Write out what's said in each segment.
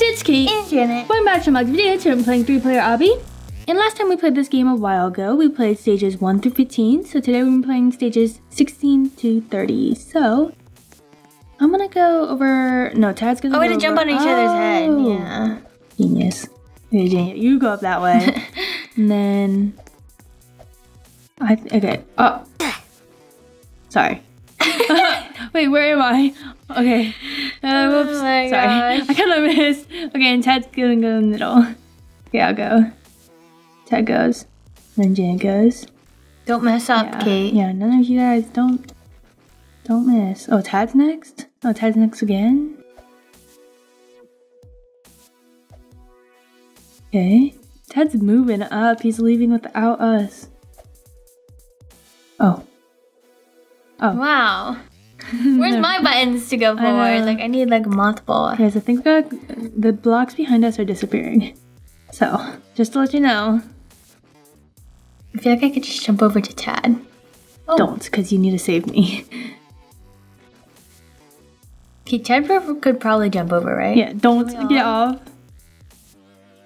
guys, it's Kitty and Janet. Welcome back to Obby video. Today I'm playing 3-player Obby. And last time we played this game a while ago, we played stages 1 through 15. So today we're playing stages 16 to 30. So I'm gonna go over. No, Tad's gonna. Oh, we had to jump on each other's head. Yeah. Genius. You go up that way, and then okay. Oh, sorry. Wait, where am I? Okay. Whoops. Oh my sorry. Gosh. I kind of missed. Okay, and Tad's gonna go in the middle. Okay, I'll go. Tad goes. Then Janet goes. Don't mess up, yeah. Kate. Yeah, none of you guys don't miss. Oh, Tad's next? Oh, Tad's next again? Okay. Tad's moving up. He's leaving without us. Oh. Oh. Wow. Where's my buttons to go forward? Like, I need like a mothball. Guys, I think the blocks behind us are disappearing. So, just to let you know. I feel like I could just jump over to Tad. Oh. Don't, because you need to save me. Okay, Tad could probably jump over, right? Yeah, don't get off.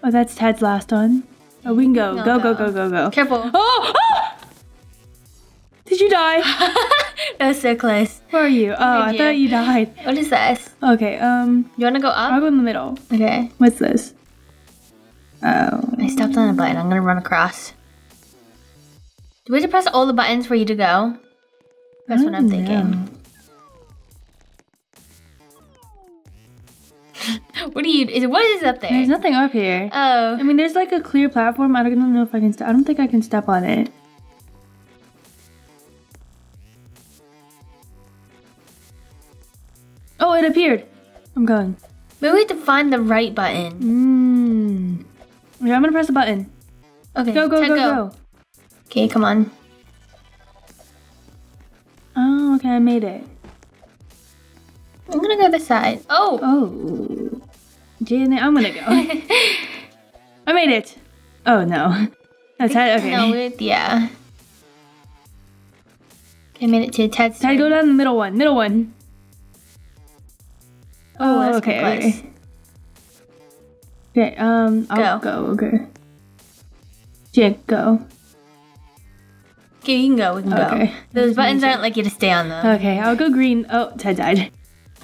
Oh, that's Tad's last one. Oh, we can go. No, go. Careful. Oh! Oh! Did you die? That was so close. Where are you? Oh, I thought you died. What is this? Okay, you wanna go up? I'll go in the middle. Okay. What's this? Oh. I stopped on a button. I'm gonna run across. Do we have to press all the buttons for you to go? That's what I'm thinking. What do you, what is up there? There's nothing up here. Oh. I mean, there's like a clear platform. I don't know if I can, I don't think I can step on it. Oh, it appeared. I'm going. Maybe we have to find the right button. Mm. Yeah, I'm gonna press the button. Okay, go. Okay, come on. Oh, okay, I made it. I'm gonna go this side. Oh! Oh. Janet, I'm gonna go. I made it. Oh, no. That's Tad, okay. No, yeah. Okay, I made it to Tad's. Tad, go down the middle one. Oh, that's okay. Okay, I'll go. Okay. Janet, go. Okay, you can go. We can go. Those buttons aren't like you to stay on them. Okay, I'll go green. Oh, Tad died.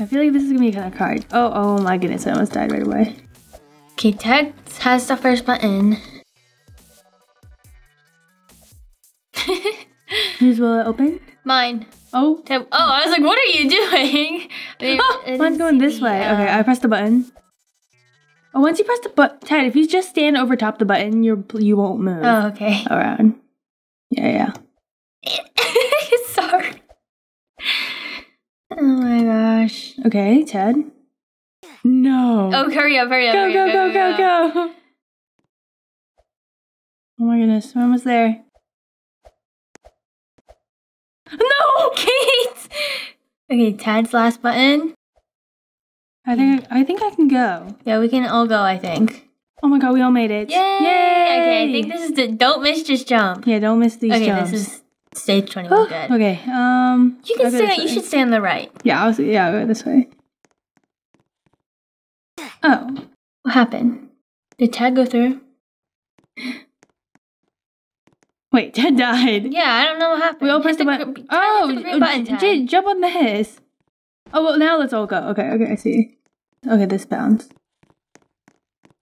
I feel like this is gonna be kind of hard. Oh, oh my goodness, I almost died right away. Okay, Tad has the first button. Whose will it open? Mine. Oh. Tad, oh, I was like, what are you doing? Oh, mine's going this way. Okay, I pressed the button. Oh, once you press the button, Tad, if you just stand over top the button, you won't move. Oh, okay. Around. Yeah, yeah. Sorry. Oh my gosh. Okay, Tad. No. Oh, hurry up. Go. Oh my goodness, I'm almost there. No, Kate! Okay, Tad's last button. I think I can go. Yeah, we can all go, I think. Oh my god, we all made it. Yay! Okay, I think this is the don't miss, just jump. Yeah, don't miss these jumps. This is Stage 21. Good. Okay. You can stay. You should stay on the right. Yeah. I'll go this way. Oh. What happened? Did Tad go through? Wait. Tad died. Yeah. I don't know what happened. We all pressed the button. Oh. Jade, jump on this. Oh. Well. Now let's all go. Okay. Okay. I see. Okay. This bounce.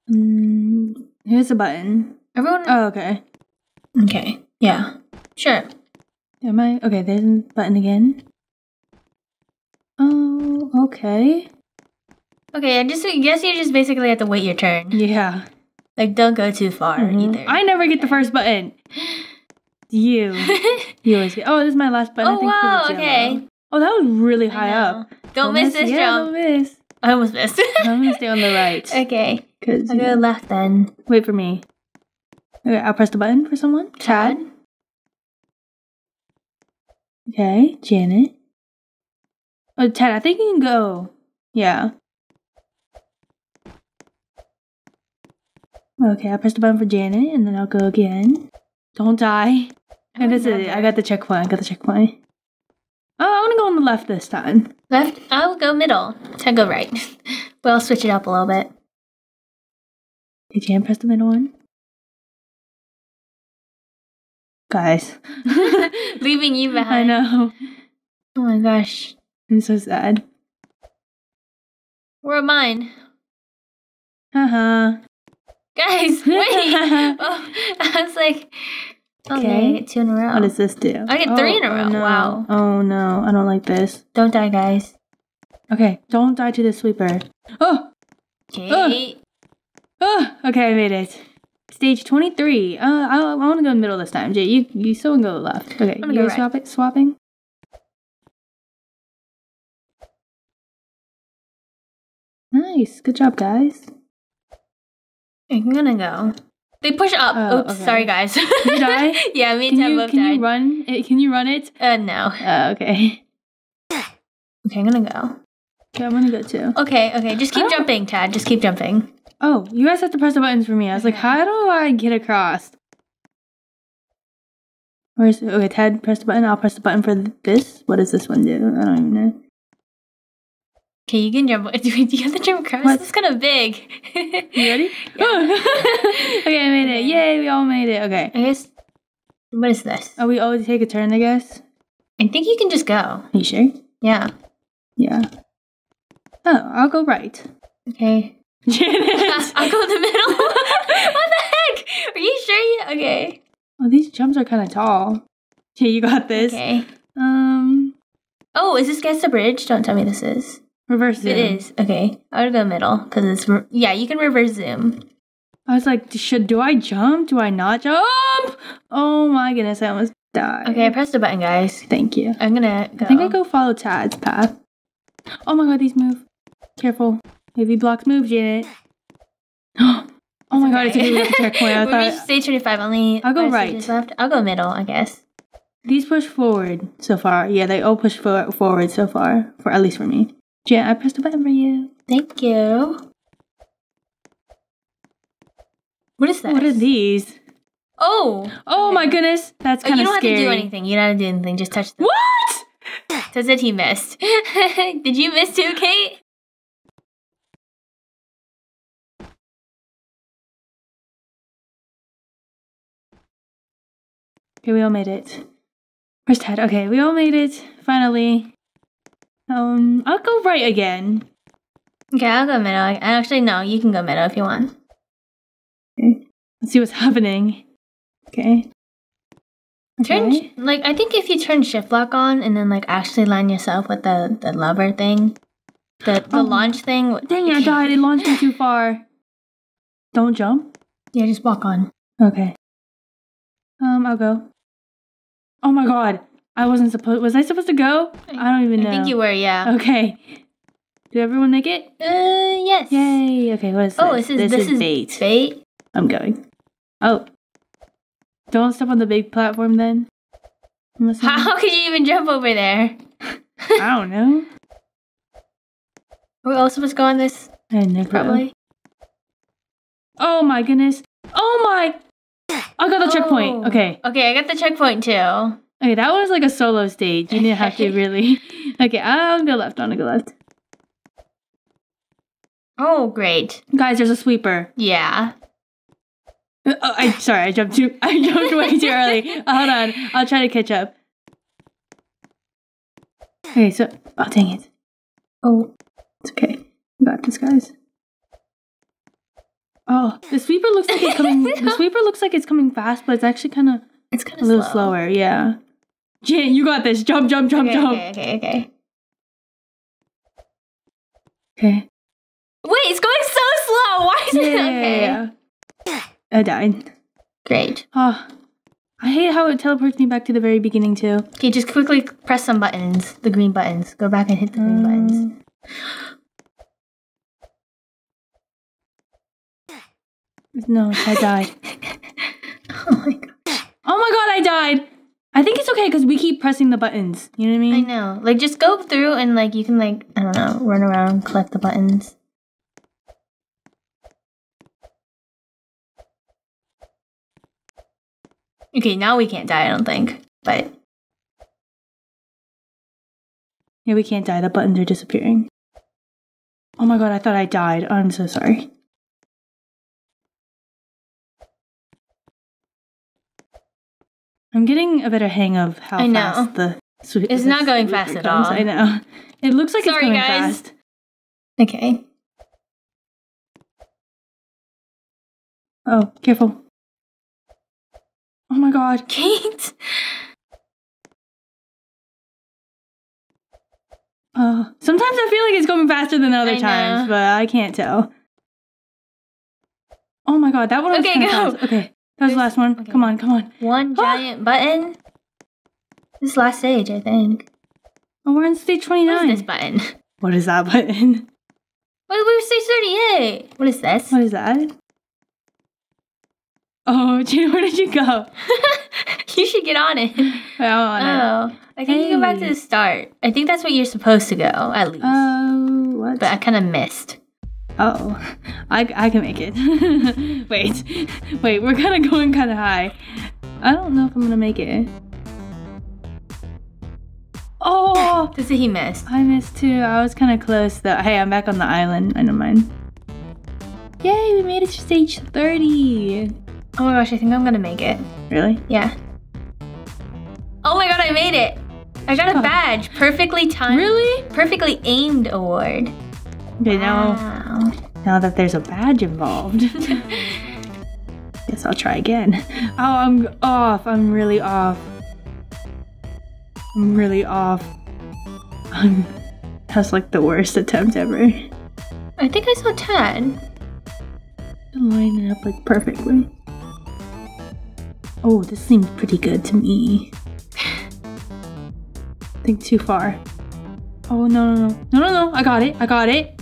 Here's the button. Everyone. Oh. Okay. Okay. Yeah. Sure. Am I? Okay, there's a button again. Oh, okay. Okay, I guess you just basically have to wait your turn. Yeah. Like, don't go too far either. I never get the first button. You always get. Oh, this is my last button. Oh, I think, wow, for the okay. Oh, that was really high up. Don't miss this jump. Don't miss. I almost missed. I'm going to stay on the right. Okay. I'll go left then. Wait for me. Okay, I'll press the button for someone. Tad. Okay, Janet. Oh, Tad, I think you can go. Yeah. Okay, I pressed the button for Janet, and then I'll go again. Don't die. And this is it. I got the checkpoint. Oh, I want to go on the left this time. Left? I'll go middle. Tad, go right. We'll switch it up a little bit. Did you hand press the middle one? Guys. Leaving you behind. I know. Oh my gosh. I'm so sad. Where are mine? Guys, wait! Oh, I was like, okay, I get two in a row. What does this do? I get three in a row. No. Wow. Oh no, I don't like this. Don't die, guys. Okay, don't die to the sweeper. Oh! Okay. Oh, okay, I made it. Stage 23. I want to go in the middle this time. Jay, you still can go to the left. Okay, you go right. Swapping? Nice. Good job, guys. I'm gonna go. They push up. Oh, oops, okay. Sorry, guys. Did you die? Yeah, me and Tab both died. Can you run it? Can you run it? No. Okay. Okay, I'm gonna go. Okay, I'm gonna go too. Okay, just keep jumping, Tad. Just keep jumping. Oh, you guys have to press the buttons for me. I was like, how do I get across? Where's okay? Tad, press the button. I'll press the button for this. What does this one do? I don't even know. Okay, you can jump. Do you have to jump across? What? It's kind of big. You ready? Oh. Okay, I made it. Yay, we all made it. Okay. I guess. What is this? Oh, we always take a turn, I guess. I think you can just go. Are you sure? Yeah. Yeah. Oh, I'll go right. Okay. Janet! I'll go in the middle. What the heck? Are you sure? Okay. Well, these jumps are kind of tall. Okay, you got this. Okay. Oh, is this guess the bridge? Don't tell me this is. Reverse zoom. It is. Okay. I would go middle because it's. Yeah, you can reverse zoom. I was like, do I jump? Do I not jump? Oh my goodness, I almost died. Okay, I pressed the button, guys. Thank you. I'm gonna go. I think I go follow Tad's path. Oh my god, these move. Careful. Heavy blocks move, Janet. Oh my god, it's a good checkpoint. I thought. Stage 25 only. I'll go right. Left. I'll go middle, I guess. These push forward so far. Yeah, they all push forward so far, for at least for me. Jen, I pressed the button for you. Thank you. What is that? What are these? Oh! Oh my goodness! That's kind of scary. You don't have to do anything. You don't have to do anything. Just touch them. What? Says that he missed. Did you miss too, Kate? Okay, we all made it. Where's Ted? Okay, we all made it. Finally. I'll go right again. Okay, I'll go middle. Actually, no, you can go middle if you want. Okay. Let's see what's happening. Okay. Turn, like, I think if you turn shift lock on and then, like, actually line yourself with the lever thing, the launch thing. Dang it, I died. It launched me too far. Don't jump? Yeah, just walk on. Okay. I'll go. Oh my god. I wasn't supposed. Was I supposed to go? I don't even know. I think you were, yeah. Okay. Did everyone make it? Yes. Yay. Okay, what is this? Oh, this is bait. Bait? I'm going. Oh. Don't step on the big platform then. How could you even jump over there? I don't know. Are we all supposed to go on this? I never. Probably. Oh my goodness. Oh my. I got the checkpoint. Okay. Okay, I got the checkpoint too. Okay, that was like a solo stage. You didn't have to really. Okay, I'll go left. I'm gonna go left. Oh, great. Guys, there's a sweeper. Yeah. Oh, sorry, I jumped way too early. Hold on. I'll try to catch up. Okay, so. Oh, dang it. Oh. It's okay. I got this, guys. Oh, the sweeper looks like it's coming. The sweeper looks like it's coming fast, but it's actually kind of. It's kind of a little slower, yeah. Jen, you got this. Jump. Okay. Wait, it's going so slow. Why is it okay? I died. Great. Oh, I hate how it teleports me back to the very beginning too. Okay, just quickly press some buttons, the green buttons. Go back and hit the green buttons. No, I died. Oh my god. Oh my god, I died! I think it's okay because we keep pressing the buttons. You know what I mean? I know. Like, just go through and, like, you can, like, I don't know, run around, collect the buttons. Okay, now we can't die, I don't think. But. Yeah, we can't die. The buttons are disappearing. Oh my god, I thought I died. I'm so sorry. I'm getting a better hang of how fast the sweep is. It's not going fast at all. I know. It looks like it's going fast. Okay. Oh, careful. Oh my god. Kate! Sometimes I feel like it's going faster than other times, but I can't tell. Oh my god, that one was fast. Okay, that was the last one. Okay. Come on, come on. One giant button. This is last stage, I think. Oh, we're on stage 29. What is this button? What is that button? Wait, we were stage 38. What is this? What is that? Oh, Jane, where did you go? You should get on it. Oh, I think you go back to the start. I think that's what you're supposed to go, at least. Oh, what? But I kind of missed. Oh, I can make it. Wait, we're kind of going kind of high. I don't know if I'm going to make it. Oh! That's what he missed. I missed too. I was kind of close though. Hey, I'm back on the island. I don't mind. Yay, we made it to stage 30. Oh my gosh, I think I'm gonna make it. Really? Yeah. Oh my god, I made it! I got a badge. Perfectly timed. Really? Perfectly aimed award. Okay, now that there's a badge involved. Guess I'll try again. Oh, I'm off. I'm really off. I'm really off. That's like the worst attempt ever. I think I saw Tad. Line it up like perfectly. Oh, this seemed pretty good to me. I think too far. Oh, no. I got it. I got it!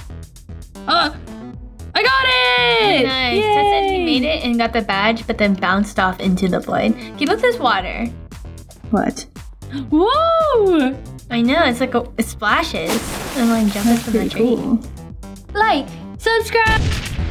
Nice. Ted said he made it and got the badge, but then bounced off into the void. Keep up this water. What? Whoa! I know, it's like it splashes. And like jumping from the tree. Cool. Like, subscribe!